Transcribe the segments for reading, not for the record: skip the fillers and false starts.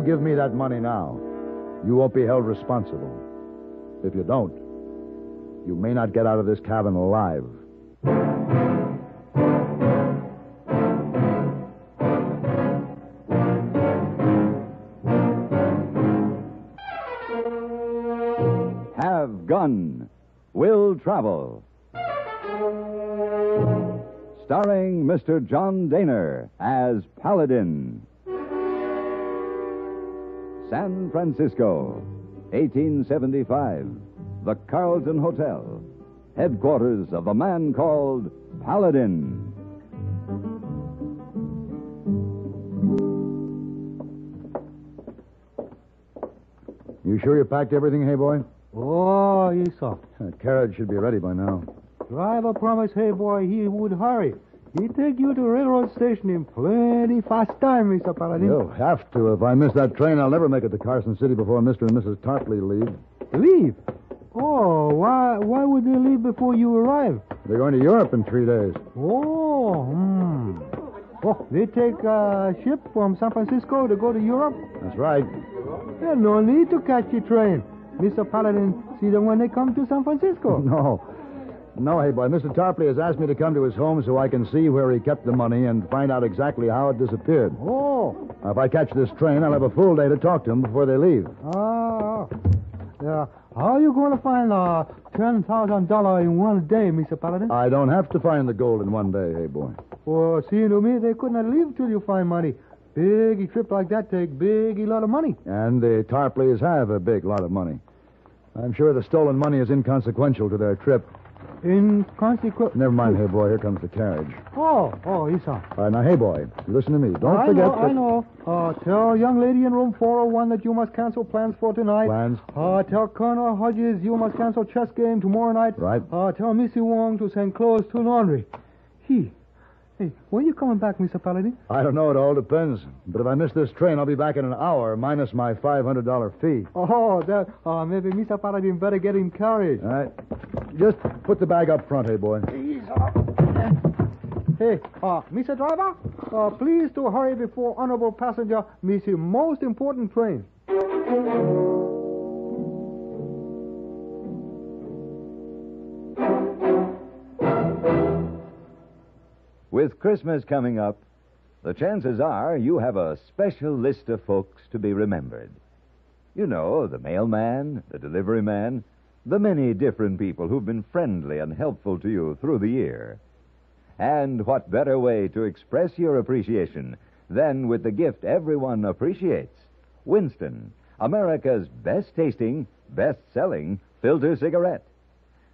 you give me that money now, you won't be held responsible. If you don't, you may not get out of this cabin alive. Have Gun, Will Travel. Starring Mr. John Dehner as Paladin. San Francisco, 1875. The Carlton Hotel, headquarters of a man called Paladin. You sure you packed everything, Hayboy? Oh, yes, sir. That carriage should be ready by now. Driver promised Hayboy he would hurry. He take you to railroad station in plenty fast time, Mr. Paladin. You'll have to. If I miss that train, I'll never make it to Carson City before Mr. and Mrs. Tarpley leave. Leave? Oh, why would they leave before you arrive? They're going to Europe in 3 days. Oh, Oh, they take a ship from San Francisco to go to Europe? That's right. There's no need to catch a train. Mr. Paladin see them when they come to San Francisco. No. No, Hayboy. Mr. Tarpley has asked me to come to his home so I can see where he kept the money and find out exactly how it disappeared. Oh. Now, if I catch this train, I'll have a full day to talk to him before they leave. How are you going to find $10,000 in 1 day, Mr. Paladin? I don't have to find the gold in 1 day, Hayboy. Well, see to me, they could not leave till you find money. Big trip like that take big lot of money. And the Tarpleys have a big lot of money. I'm sure the stolen money is inconsequential to their trip. Inconsequential? Never mind, Hayboy. Here comes the carriage. Oh, yes, sir. All right, now, Hayboy, listen to me. Don't forget. I know. Tell young lady in room 401 that you must cancel plans for tonight. Plans? Tell Colonel Hodges you must cancel chess game tomorrow night. Right. Tell Missy Wong to send clothes to laundry. Hey, when are you coming back, Mr. Paladin? I don't know. It all depends. But if I miss this train, I'll be back in an hour, minus my $500 fee. Oh, that... maybe Mr. Paladin better get in carriage. All right. Just put the bag up front, Hayboy. Hey, Mr. Driver, please to hurry before honorable passenger miss the most important train. With Christmas coming up, the chances are you have a special list of folks to be remembered. You know, the mailman, the delivery man, the many different people who've been friendly and helpful to you through the year. And what better way to express your appreciation than with the gift everyone appreciates? Winston, America's best-tasting, best-selling filter cigarette.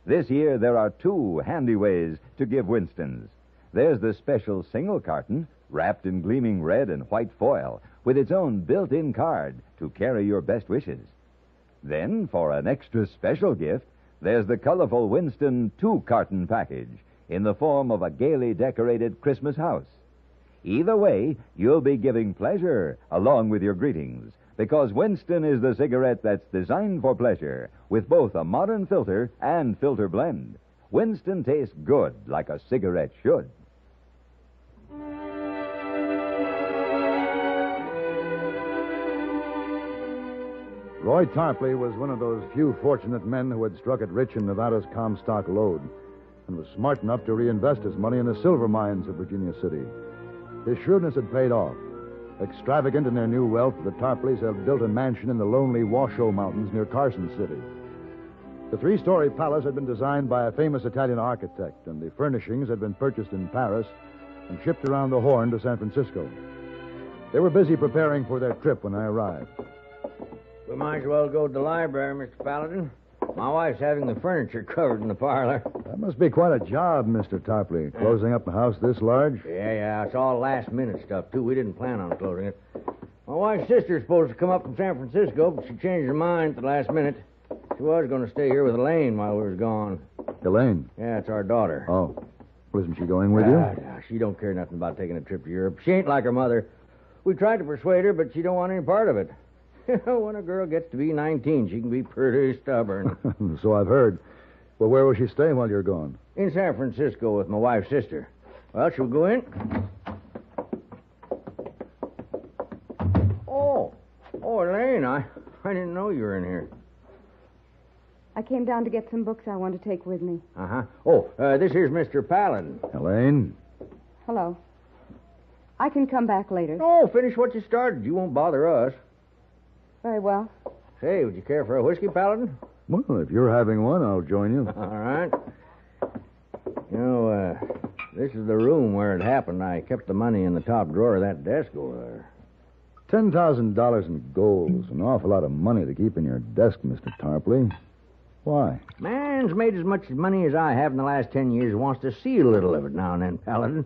This year there are 2 handy ways to give Winstons. There's the special single carton, wrapped in gleaming red and white foil, with its own built-in card to carry your best wishes. Then, for an extra special gift, there's the colorful Winston 2-carton package in the form of a gaily decorated Christmas house. Either way, you'll be giving pleasure along with your greetings, because Winston is the cigarette that's designed for pleasure with both a modern filter and filter blend. Winston tastes good like a cigarette should. Roy Tarpley was one of those few fortunate men who had struck it rich in Nevada's Comstock Lode and was smart enough to reinvest his money in the silver mines of Virginia City. His shrewdness had paid off. Extravagant in their new wealth, the Tarpleys have built a mansion in the lonely Washoe Mountains near Carson City. The 3-story palace had been designed by a famous Italian architect, and the furnishings had been purchased in Paris and shipped around the Horn to San Francisco. They were busy preparing for their trip when I arrived. We might as well go to the library, Mr. Paladin. My wife's having the furniture covered in the parlor. That must be quite a job, Mr. Tarpley, closing up the house this large. Yeah, it's all last-minute stuff, too. We didn't plan on closing it. My wife's sister's supposed to come up from San Francisco, but she changed her mind at the last minute. She was going to stay here with Elaine while we was gone. Elaine? Yeah, it's our daughter. Oh. Well, isn't she going with you? She don't care nothing about taking a trip to Europe. She ain't like her mother. We tried to persuade her, but she don't want any part of it. When a girl gets to be 19, she can be pretty stubborn. So I've heard. Well, where will she stay while you're gone? In San Francisco with my wife's sister. Well, shall we go in? Oh, I didn't know you were in here. I came down to get some books I want to take with me. Uh-huh. Oh, this here's Mr. Paladin. Elaine. Hello. I can come back later. No, finish what you started. You won't bother us. Very well. Say, would you care for a whiskey, Paladin? Well, if you're having one, I'll join you. All right. You know, this is the room where it happened. I kept the money in the top drawer of that desk over there. $10,000 in gold is an awful lot of money to keep in your desk, Mr. Tarpley. Why? Man's made as much money as I have in the last 10 years and wants to see a little of it now and then, Paladin.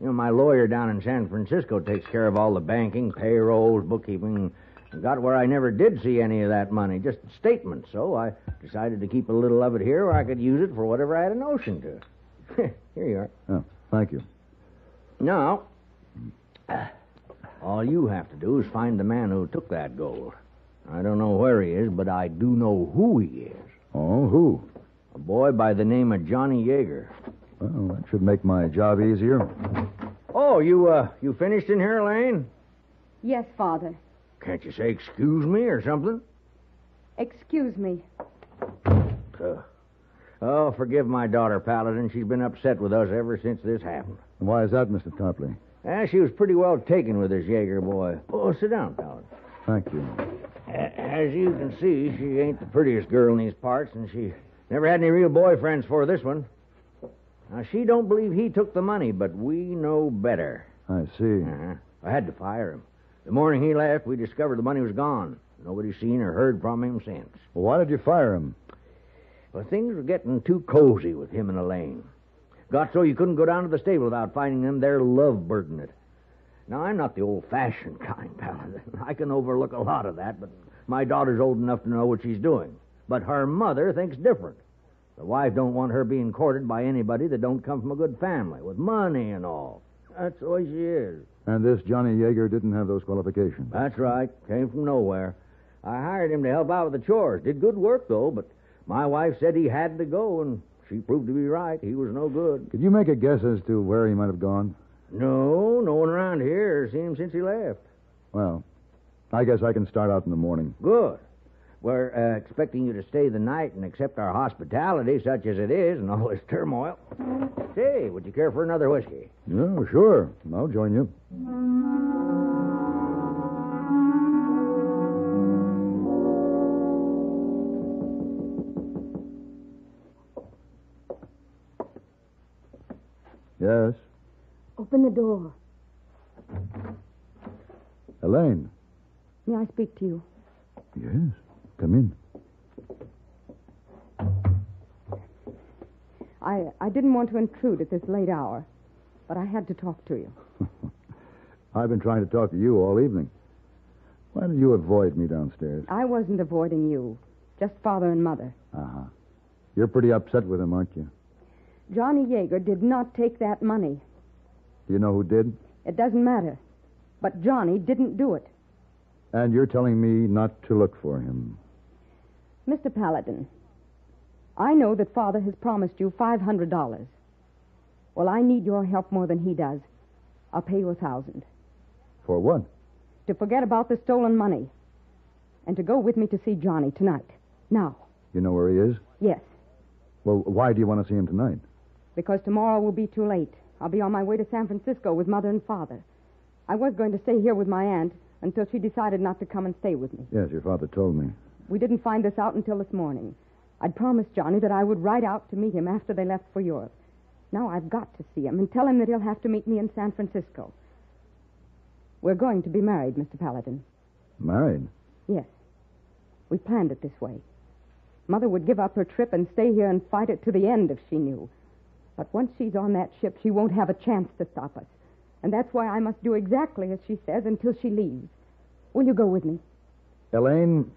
You know, my lawyer down in San Francisco takes care of all the banking, payrolls, bookkeeping. Got where I never did see any of that money, just statements. So I decided to keep a little of it here where I could use it for whatever I had a notion to. Here you are. Oh, thank you. Now, all you have to do is find the man who took that gold. I don't know where he is, but I do know who he is. Oh, who? A boy by the name of Johnny Yeager. Well, that should make my job easier. Oh, you finished in here, Elaine? Yes, Father. Can't you say excuse me or something? Excuse me. Oh, forgive my daughter, Paladin. She's been upset with us ever since this happened. And why is that, Mr. Tarpley? She was pretty well taken with this Yeager boy. Oh, sit down, Paladin. Thank you. As you can see, she ain't the prettiest girl in these parts, and she never had any real boyfriends for this one. Now, she don't believe he took the money, but we know better. I see. Uh-huh. I had to fire him. The morning he left, we discovered the money was gone. Nobody's seen or heard from him since. Well, why did you fire him? Well, things were getting too cozy with him and Elaine. Got so you couldn't go down to the stable without finding them their love burden it. Now, I'm not the old-fashioned kind, Paladin. I can overlook a lot of that, but my daughter's old enough to know what she's doing. But her mother thinks different. The wife don't want her being courted by anybody that don't come from a good family, with money and all. That's the way she is. And this Johnny Yeager didn't have those qualifications. That's right. Came from nowhere. I hired him to help out with the chores. Did good work, though, but my wife said he had to go, and she proved to be right. He was no good. Could you make a guess as to where he might have gone? No, no one around here has seen him since he left. Well, I guess I can start out in the morning. Good. We're expecting you to stay the night and accept our hospitality, such as it is, and all this turmoil. Say, would you care for another whiskey? No, sure. I'll join you. Yes? Open the door. Elaine. May I speak to you? Yes. Come in. I didn't want to intrude at this late hour, but I had to talk to you. I've been trying to talk to you all evening. Why did you avoid me downstairs? I wasn't avoiding you, just Father and Mother. Uh-huh. You're pretty upset with him, aren't you? Johnny Yeager did not take that money. Do you know who did? It doesn't matter. But Johnny didn't do it. And you're telling me not to look for him. Mr. Paladin, I know that Father has promised you $500. Well, I need your help more than he does. I'll pay you $1,000. For what? To forget about the stolen money. And to go with me to see Johnny tonight. Now. You know where he is? Yes. Well, why do you want to see him tonight? Because tomorrow will be too late. I'll be on my way to San Francisco with Mother and Father. I was going to stay here with my aunt until she decided not to come and stay with me. Yes, your father told me. We didn't find this out until this morning. I'd promised Johnny that I would ride out to meet him after they left for Europe. Now I've got to see him and tell him that he'll have to meet me in San Francisco. We're going to be married, Mr. Paladin. Married? Yes. We planned it this way. Mother would give up her trip and stay here and fight it to the end if she knew. But once she's on that ship, she won't have a chance to stop us. And that's why I must do exactly as she says until she leaves. Will you go with me? Elaine,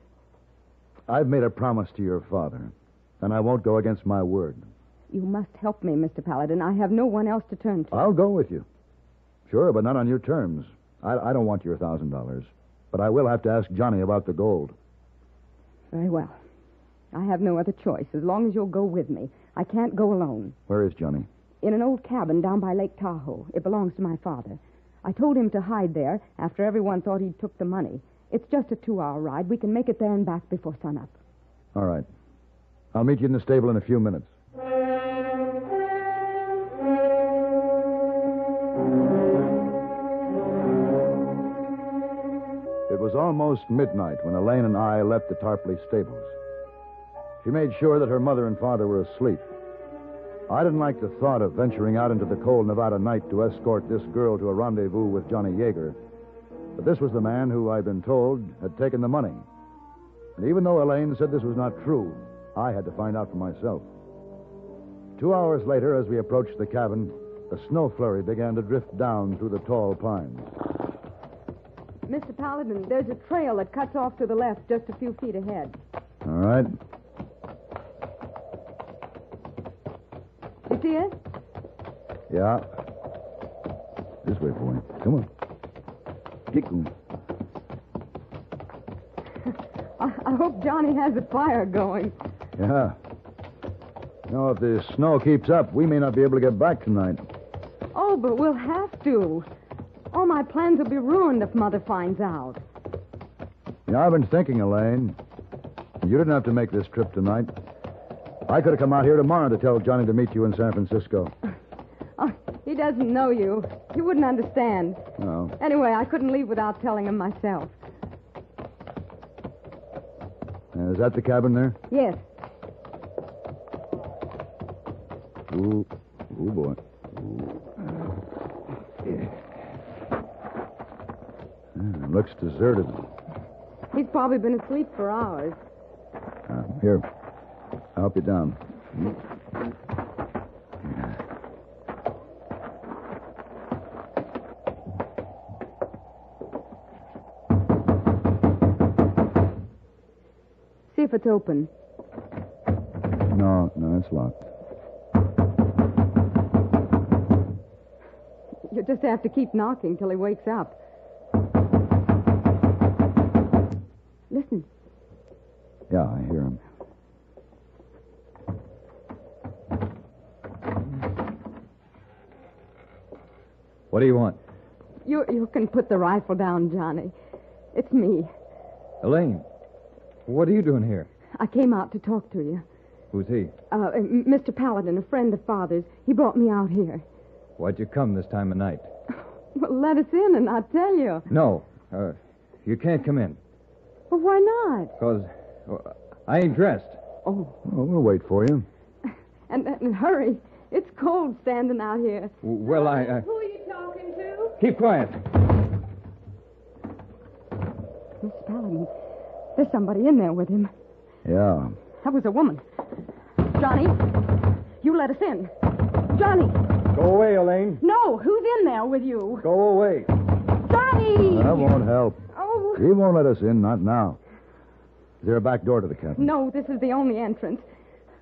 I've made a promise to your father, and I won't go against my word. You must help me, Mr. Paladin. I have no one else to turn to. I'll go with you. Sure, but not on your terms. I don't want your $1,000, but I will have to ask Johnny about the gold. Very well. I have no other choice, as long as you'll go with me. I can't go alone. Where is Johnny? In an old cabin down by Lake Tahoe. It belongs to my father. I told him to hide there after everyone thought he'd took the money. It's just a 2-hour ride. We can make it there and back before sunup. All right. I'll meet you in the stable in a few minutes. It was almost midnight when Elaine and I left the Tarpley stables. She made sure that her mother and father were asleep. I didn't like the thought of venturing out into the cold Nevada night to escort this girl to a rendezvous with Johnny Yeager. But this was the man who, I'd been told, had taken the money. And even though Elaine said this was not true, I had to find out for myself. 2 hours later, as we approached the cabin, a snow flurry began to drift down through the tall pines. Mr. Paladin, there's a trail that cuts off to the left just a few feet ahead. All right. You see it? Yeah. This way, boy. Come on. Kick me. I hope Johnny has a fire going. Yeah. You know, if the snow keeps up, we may not be able to get back tonight. Oh, but we'll have to. All my plans will be ruined if Mother finds out. You know, I've been thinking, Elaine. You didn't have to make this trip tonight. I could have come out here tomorrow to tell Johnny to meet you in San Francisco. Oh, he doesn't know you. He wouldn't understand. No. Anyway, I couldn't leave without telling him myself. Is that the cabin there? Yes. Ooh. Ooh, boy. Ooh. Yeah. It looks deserted. He's probably been asleep for hours. Here, I'll help you down. See if it's open. No, it's locked. You'll just have to keep knocking till he wakes up. Listen. Yeah, I hear him. What do you want? You can put the rifle down, Johnny. It's me. Elaine, what are you doing here? I came out to talk to you. Who's he? Mr. Paladin, a friend of Father's. He brought me out here. Why'd you come this time of night? Well, let us in and I'll tell you. No, you can't come in. Well, why not? Because I ain't dressed. Oh. Well, we'll wait for you. And hurry. It's cold standing out here. Well, Who are you talking to? Keep quiet. Miss Paladin, there's somebody in there with him. Yeah. That was a woman. Johnny, you let us in. Johnny. Go away, Elaine. No, who's in there with you? Go away. Johnny! That won't help. He won't let us in, not now. Is there a back door to the cabin? No, this is the only entrance.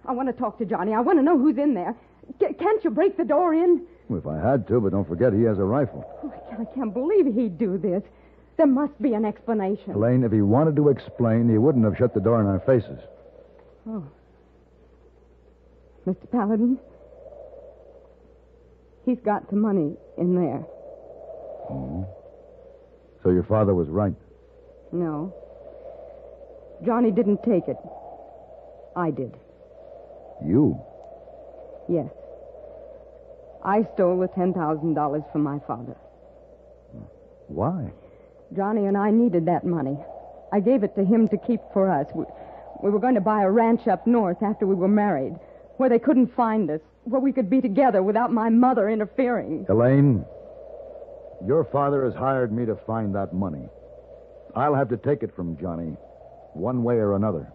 I want to talk to Johnny. I want to know who's in there. Can't you break the door in? Well, if I had to, but don't forget he has a rifle. Oh, I can't believe he'd do this. There must be an explanation. Elaine, if he wanted to explain, he wouldn't have shut the door in our faces. Oh. Mr. Paladin, he's got the money in there. Oh. So your father was right. No. Johnny didn't take it. I did. You? Yes. I stole the $10,000 from my father. Why? Johnny and I needed that money. I gave it to him to keep for us. We were going to buy a ranch up north after we were married, where they couldn't find us, where we could be together without my mother interfering. Elaine, your father has hired me to find that money. I'll have to take it from Johnny, one way or another.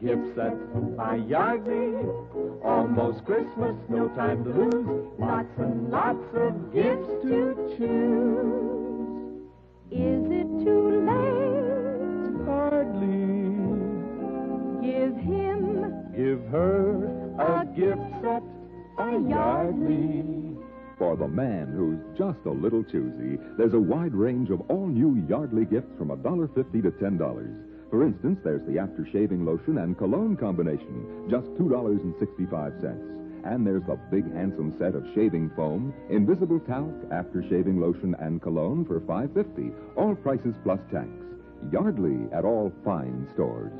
Gift set by Yardley, almost Christmas, no time to lose. Lots and lots of gifts to choose. Is it too late? Give him, give her a gift set by Yardley. For the man who's just a little choosy, there's a wide range of all-new Yardley gifts from $1.50 to $10. For instance, there's the after-shaving lotion and cologne combination, just $2.65. And there's the big, handsome set of shaving foam, invisible talc, after-shaving lotion, and cologne for $5.50. All prices plus tax. Yardley at all fine stores.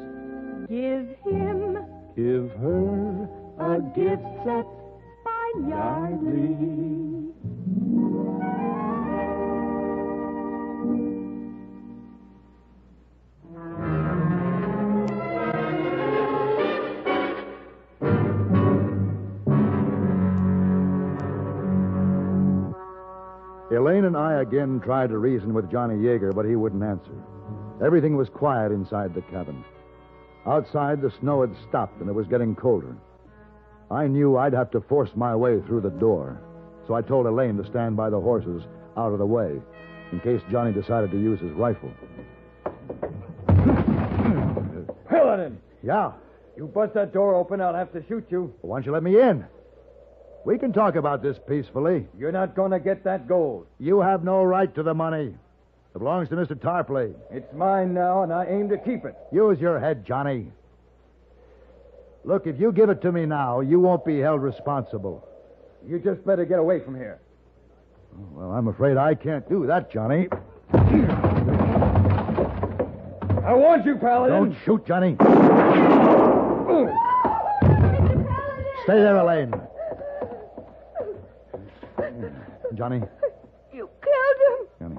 Give him, give her, a gift set by Yardley. Elaine and I again tried to reason with Johnny Yeager, but he wouldn't answer. Everything was quiet inside the cabin. Outside, the snow had stopped, and it was getting colder. I knew I'd have to force my way through the door, so I told Elaine to stand by the horses out of the way in case Johnny decided to use his rifle. Paladin! Yeah? You bust that door open, I'll have to shoot you. Why don't you let me in? We can talk about this peacefully. You're not going to get that gold. You have no right to the money. It belongs to Mr. Tarpley. It's mine now, and I aim to keep it. Use your head, Johnny. Look, if you give it to me now, you won't be held responsible. You just better get away from here. Well, I'm afraid I can't do that, Johnny. I warned you, Paladin. Don't shoot, Johnny. No, Mr. Paladin. Stay there, Elaine. Johnny. You killed him.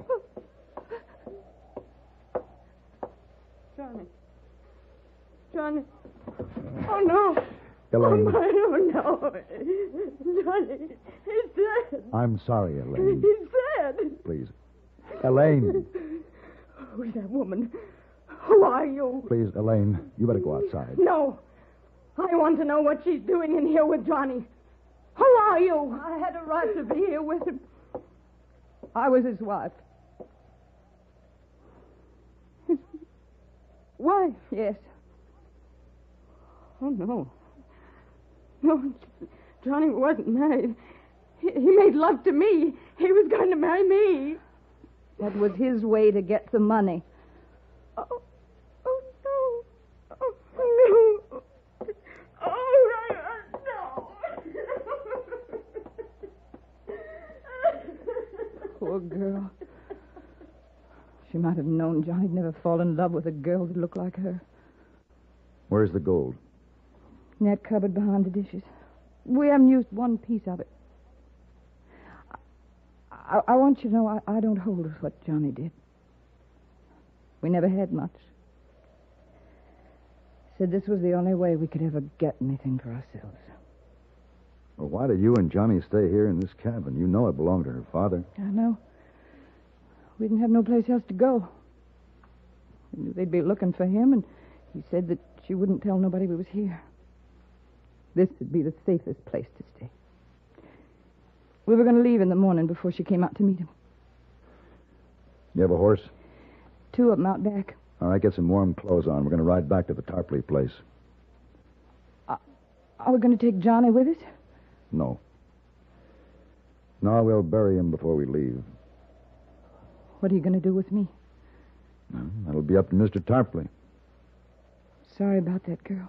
Johnny. Oh, no. Elaine. Oh, no. Johnny, he's dead. I'm sorry, Elaine. He's dead. Please. Elaine. Who's that woman? Who are you? Please, Elaine, you better go outside. No. I want to know what she's doing in here with Johnny. Who are you? I had a right to be here with him. I was his wife. His wife, yes. Oh, no. No, Johnny wasn't married. He made love to me. He was going to marry me. That was his way to get the money. Oh, no. Oh, no. Poor girl. She might have known Johnny'd never fall in love with a girl that looked like her. Where's the gold? In that cupboard behind the dishes. We haven't used one piece of it. I want you to know I don't hold with what Johnny did. We never had much. Said this was the only way we could ever get anything for ourselves. Well, why do you and Johnny stay here in this cabin? You know it belonged to her father. I know. We didn't have no place else to go. We knew they'd be looking for him, and he said that she wouldn't tell nobody we was here. This would be the safest place to stay. We were going to leave in the morning before she came out to meet him. You have a horse? 2 of them out back. All right, get some warm clothes on. We're going to ride back to the Tarpley place. Are we going to take Johnny with us? No. No, we'll bury him before we leave. What are you going to do with me? Well, that'll be up to Mr. Tarpley. Sorry about that girl.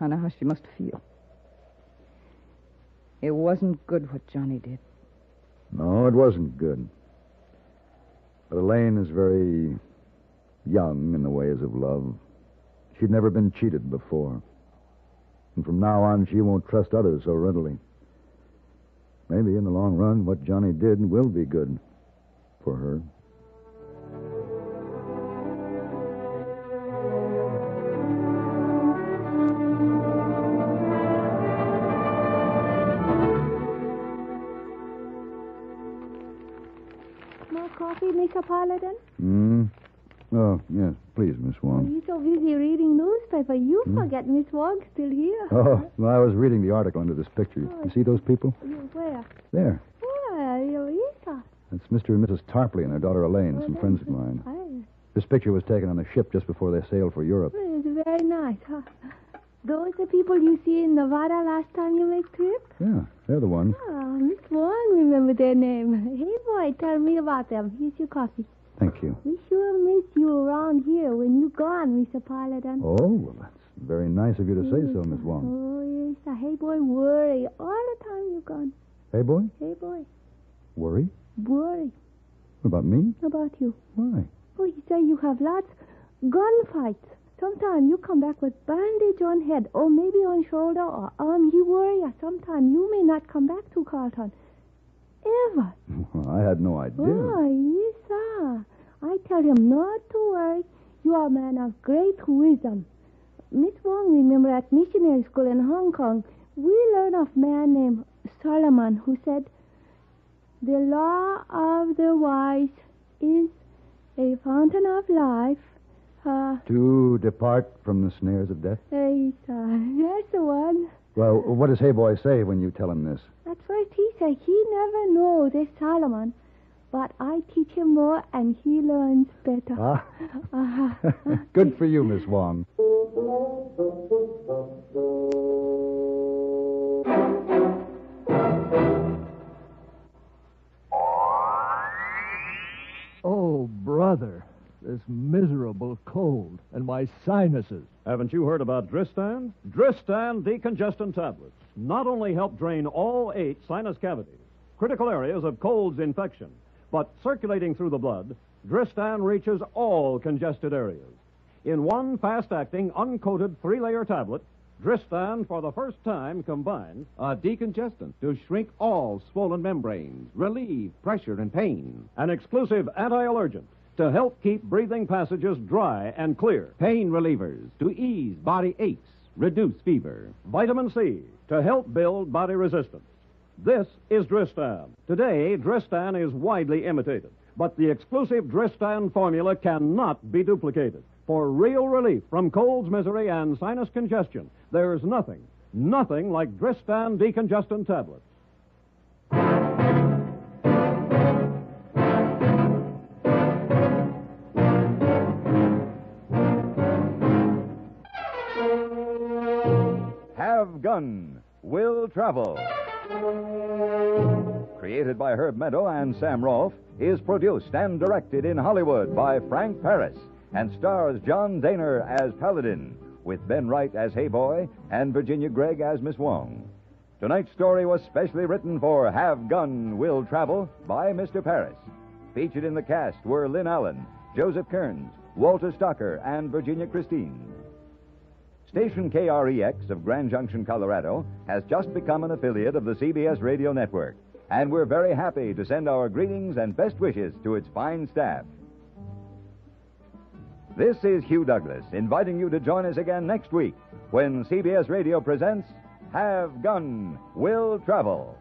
I know how she must feel. It wasn't good what Johnny did. No, it wasn't good. But Elaine is very young in the ways of love. She'd never been cheated before. And from now on, she won't trust others so readily. Maybe in the long run, what Johnny did will be good for her. More coffee, Mr. Paladin? Oh, yes, please, Miss Wong. You're so busy reading newspaper, you forget Miss Wong's still here. Oh, well, I was reading the article under this picture. Oh. You see those people? Where? There. Oh, yeah. That's Mr. and Mrs. Tarpley and their daughter Elaine, some friends of mine. This picture was taken on a ship just before they sailed for Europe. Well, it's very nice, huh? Those the people you see in Nevada last time you make trip? Yeah, they're the ones. Oh, Miss Warren remembered their name. Hey, boy, tell me about them. Here's your coffee. Thank you. We sure miss you around here when you gone, Mr. Paladin. Oh, well, that's very nice of you to say so, Miss Warren. Oh, yes, the hey, boy, worry all the time you gone. Hey, boy? Hey, boy. Worry? Worry. What about me? About you. Why? Oh, he say you have lots gunfights. Sometime you come back with bandage on head, or maybe on shoulder or arm. You worry, or sometime you may not come back to Carlton. Ever. Well, I had no idea. Oh, yes, sir. I tell him not to worry. You are a man of great wisdom. Miss Wong, remember at missionary school in Hong Kong, we learned of a man named Solomon who said, "The law of the wise is a fountain of life. To depart from the snares of death?" Hey, sir. That's the one. Well, what does Hayboy say when you tell him this? At first he said he never know this Solomon, but I teach him more and he learns better. Ah. Uh-huh. Good for you, Miss Wong. Oh, brother. This miserable cold and my sinuses. Haven't you heard about Dristan? Dristan decongestant tablets not only help drain all 8 sinus cavities, critical areas of cold's infection, but circulating through the blood, Dristan reaches all congested areas. In one fast-acting, uncoated 3-layer tablet, Dristan, for the first time, combines a decongestant to shrink all swollen membranes, relieve pressure and pain. An exclusive anti-allergent to help keep breathing passages dry and clear. Pain relievers to ease body aches, reduce fever. Vitamin C to help build body resistance. This is Dristan. Today, Dristan is widely imitated, but the exclusive Dristan formula cannot be duplicated. For real relief from cold's misery and sinus congestion, there's nothing like Dristan decongestant tablets. Have Gun, Will Travel. Created by Herb Meadow and Sam Rolfe, is produced and directed in Hollywood by Frank Paris and stars John Dehner as Paladin, with Ben Wright as Hayboy and Virginia Gregg as Miss Wong. Tonight's story was specially written for Have Gun, Will Travel by Mr. Paris. Featured in the cast were Lynn Allen, Joseph Kearns, Walter Stocker, and Virginia Christine. Station KREX of Grand Junction, Colorado, has just become an affiliate of the CBS radio network, and we're very happy to send our greetings and best wishes to its fine staff. This is Hugh Douglas inviting you to join us again next week when CBS Radio presents Have Gun, Will Travel.